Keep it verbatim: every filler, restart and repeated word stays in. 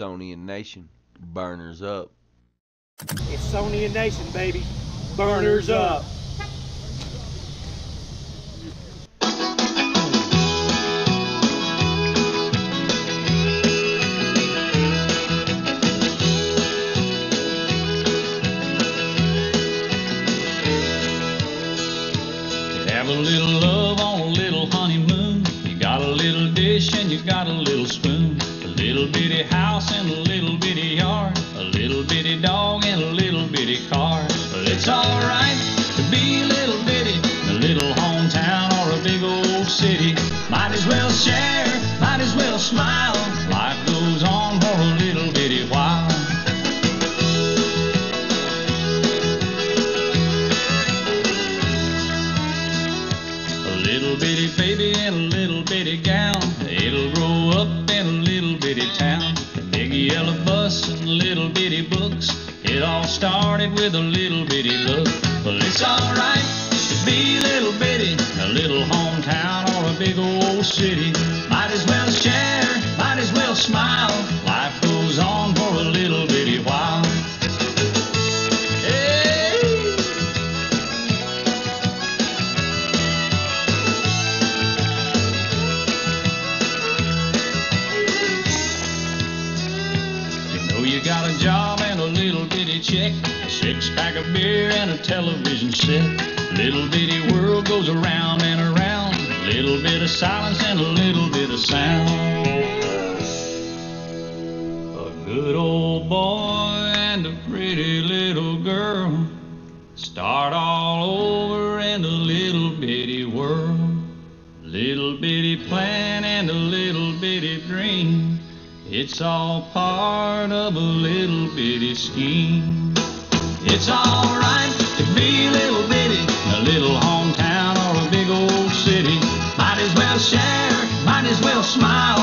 Sonian nation, burners up. It's Sonian nation, baby. Burners up. Have a little love on a little honeymoon. You got a little dish and you got a little spoon. A little bitty house and a little bitty yard. A little bitty dog and a little bitty car. But it's alright to be a little bitty in a little hometown or a big old city. Might as well share, might as well smile. Life goes on for a little bitty while. Little bitty baby in a little bitty gown. It'll grow up in a little bitty town. A big yellow bus and little bitty books. It all started with a little bitty look. Well, it's alright to be a little bitty in a little hometown or a big old city. Might as well share, might as well smile. Life goes on for a little bitty while. You got a job and a little bitty check, a six-pack of beer and a television set. Little bitty world goes around and around. A little bit of silence and a little bit of sound. A good old boy and a pretty little girl start all over in a little bitty world. Little bitty plan and a little bitty dream. It's all part of a little bitty scheme. It's alright to be a little bitty in a little hometown or a big old city. Might as well share, might as well smile.